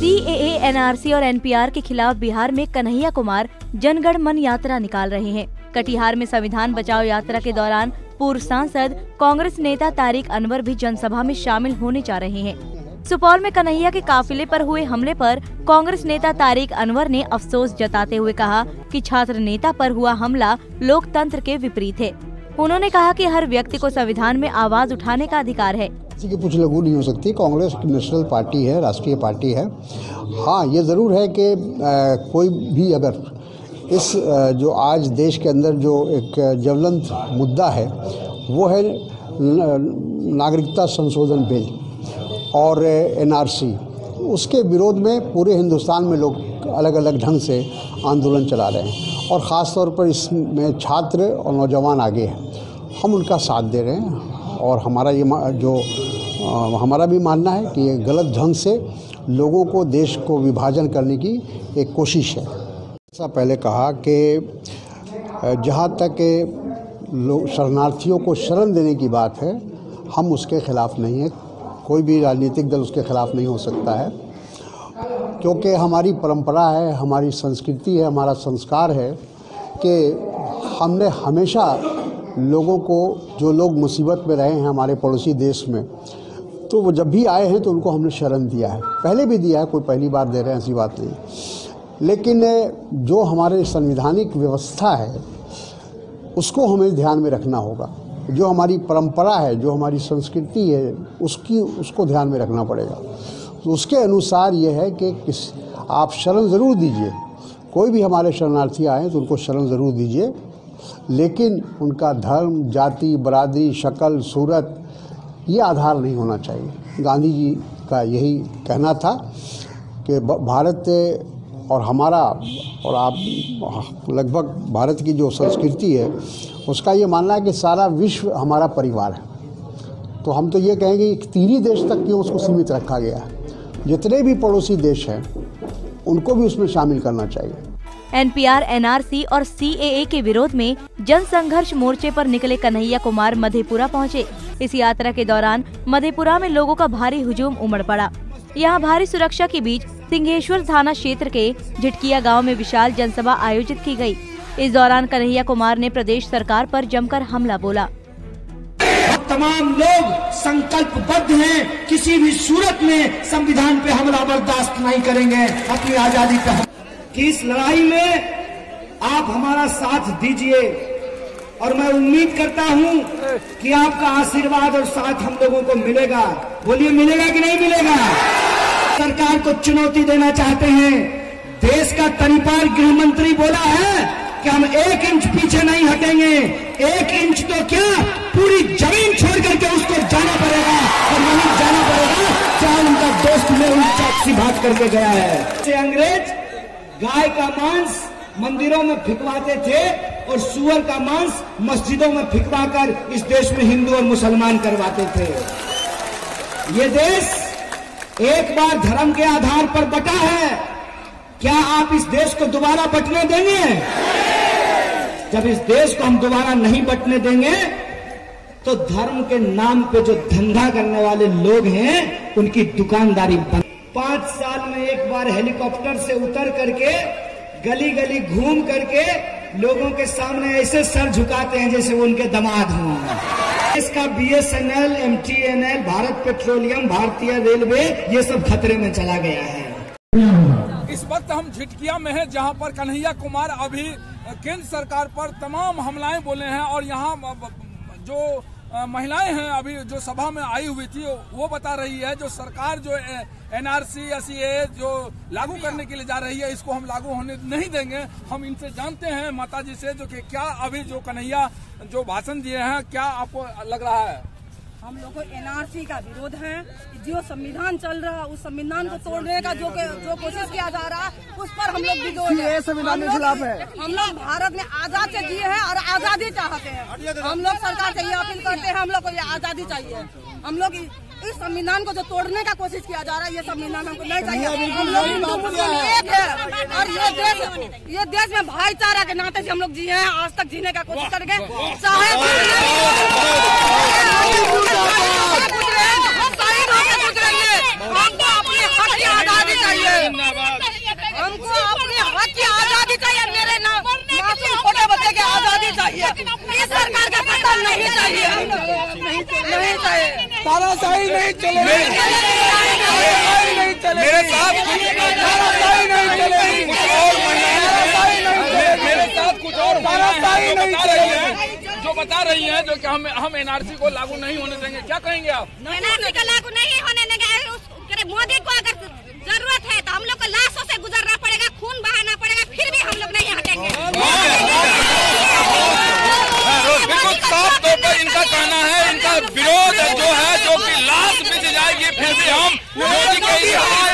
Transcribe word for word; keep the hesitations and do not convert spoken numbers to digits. सी ए ए, N R C और N P are के खिलाफ बिहार में कन्हैया कुमार जनगण मन यात्रा निकाल रहे हैं। कटिहार में संविधान बचाओ यात्रा के दौरान पूर्व सांसद कांग्रेस नेता तारिक अनवर भी जनसभा में शामिल होने जा रहे हैं। सुपौल में कन्हैया के काफिले पर हुए हमले पर कांग्रेस नेता तारिक अनवर ने अफसोस जताते हुए कहा कि छात्र नेता पर हुआ हमला लोकतंत्र के विपरीत है। उन्होंने कहा कि हर व्यक्ति को संविधान में आवाज उठाने का अधिकार है। किसी की पूछ लघु नहीं हो सकती। कांग्रेस नेशनल पार्टी है, राष्ट्रीय पार्टी है। हाँ, ये ज़रूर है कि कोई भी अगर इस जो आज देश के अंदर जो एक ज्वलंत मुद्दा है वो है नागरिकता संशोधन बिल और एन आर सी, उसके विरोध में पूरे हिंदुस्तान में लोग अलग अलग ढंग से आंदोलन चला रहे हैं और ख़ास तौर पर इसमें छात्र और नौजवान आगे हैं। हम उनका साथ दे रहे हैं और हमारा ये जो हमारा भी मानना है कि ये गलत ढंग से लोगों को, देश को विभाजन करने की एक कोशिश है। ऐसा पहले कहा कि जहाँ तक लोग शरणार्थियों को शरण देने की बात है, हम उसके ख़िलाफ़ नहीं हैं। कोई भी राजनीतिक दल उसके ख़िलाफ़ नहीं हो सकता है, क्योंकि हमारी परंपरा है, हमारी संस्कृति है, हमारा संस्कार है कि हमने हमेशा लोगों को, जो लोग मुसीबत में रहे हैं हमारे पड़ोसी देश में, तो वो जब भी आए हैं तो उनको हमने शरण दिया है, पहले भी दिया है, कोई पहली बार दे रहे हैं, ऐसी बात नहीं। लेकिन जो हमारे संवैधानिक व्यवस्था है उसको हमें ध्यान में रखना होगा, जो हमारी परंपरा है, जो हमारी संस्कृति है, उसकी उसको ध्यान में रखना पड़ेगा। तो उसके अनुसार यह है कि किस आप शरण ज़रूर दीजिए, कोई भी हमारे शरणार्थी आए तो उनको शरण ज़रूर दीजिए, लेकिन उनका धर्म, जाति, बरादरी, शक्ल, सूरत ये आधार नहीं होना चाहिए। गांधी जी का यही कहना था कि भारत और हमारा और आप लगभग भारत की जो संस्कृति है उसका ये मानना है कि सारा विश्व हमारा परिवार है। तो हम तो ये कहेंगे कि तीन ही देश तक क्यों उसको सीमित रखा गया है, जितने भी पड़ोसी देश हैं उनको भी उसमें शामिल करना चाहिए। N P R, N R C और सी ए ए के विरोध में जनसंघर्ष मोर्चे पर निकले कन्हैया कुमार मधेपुरा पहुँचे। इस यात्रा के दौरान मधेपुरा में लोगों का भारी हुजूम उमड़ पड़ा। यहाँ भारी सुरक्षा के बीच सिंघेश्वर थाना क्षेत्र के झिटकिया गांव में विशाल जनसभा आयोजित की गई। इस दौरान कन्हैया कुमार ने प्रदेश सरकार पर जमकर हमला बोला। तमाम लोग संकल्पबद्ध हैं, किसी भी सूरत में संविधान पे हमला बर्दाश्त नहीं करेंगे, अपनी आजादी का कि इस लड़ाई में आप हमारा साथ दीजिए और मैं उम्मीद करता हूँ कि आपका आशीर्वाद और साथ हम लोगों को मिलेगा। बोलिए, मिलेगा कि नहीं मिलेगा? सरकार को चुनौती देना चाहते हैं। देश का तनिपार गृह मंत्री बोला है कि हम एक इंच पीछे नहीं हटेंगे। एक इंच तो क्या, पूरी जमीन छोड़ करके उसको जाना पड़ेगा और वहीं जाना पड़ेगा चाहे उनका दोस्त में उनका भाग करके गया है। अंग्रेज गाय का मांस मंदिरों में फिकवाते थे और सुअर का मांस मस्जिदों में फिकवाकर इस देश में हिंदू और मुसलमान करवाते थे। ये देश एक बार धर्म के आधार पर बटा है, क्या आप इस देश को दोबारा बटने देंगे? जब इस देश को हम दोबारा नहीं बटने देंगे तो धर्म के नाम पे जो धंधा करने वाले लोग हैं उनकी दुकानदारी बंद। पांच साल में एक बार हेलीकॉप्टर से उतर करके गली गली घूम करके लोगों के सामने ऐसे सर झुकाते हैं जैसे वो उनके दामाद हों। इसका B S N L, M T N L, Bharat petroleum, भारतीय रेलवे ये सब खतरे में चला गया है। इस वक्त हम झिटकिया में हैं, जहां पर कन्हैया कुमार अभी केंद्र सरकार पर तमाम हमलाएं बोले हैं और यहां जो महिलाएं हैं अभी जो सभा में आई हुई थी वो बता रही है जो सरकार जो एन आर सी या सी ए ए जो लागू करने के लिए जा रही है इसको हम लागू होने नहीं देंगे। हम इनसे जानते हैं माता जी से जो कि क्या अभी जो कन्हैया जो भाषण दिए हैं क्या आपको लग रहा है? हम लोगों को एन आर सी का विरोध है, जो संविधान चल रहा है उस संविधान को तोड़ने का जो जो कोशिश किया जा रहा है उस पर हम लोग विरोध है। संविधान के खिलाफ है। हम लोग भारत में आजाद से जिए हैं और आजादी चाहते हैं। हम लोग सरकार से ये अपील करते हैं, हम लोग को ये आजादी चाहिए। हम लोग इस संविधान को जो तोड़ने का कोशिश किया जा रहा है ये संविधान हमको नहीं चाहिए। हम लोग हिंदू मुस्लिम एक है और ये देश ये देश में भाईचारा के नाते से हम लोग जिए हैं, आज तक जीने का कोशिश करेंगे। हम तो अपने हक की आजादी चाहिए। हमको अपने हक की आजादी चाहिए, मेरे मासूम छोटे बच्चे की आजादी चाहिए, इस सरकार का पतन नहीं चाहिए, नहीं चाहिए, तानाशाही नहीं चलेगी, नहीं चलेगी, मेरे साथ तानाशाही नहीं चलेगी, मेरे साथ कुछ और तानाशाही नहीं चलेगी। जो बता रही है जो कि हम हम एन आर सी को लागू नहीं होने देंगे, क्या कहेंगे आप? एन आर सी को लागू नहीं होने देंगे, मोदी को अगर जरूरत है तो हम लोग को लाशों से गुजरना पड़ेगा, खून बहाना पड़ेगा, फिर भी हम लोग नहीं हटेंगे। बिल्कुल साफ तौर पर इनका कहना है, इनका विरोध जो है जो कि लाश बिछ जाएगी फिर भी हम मोदी के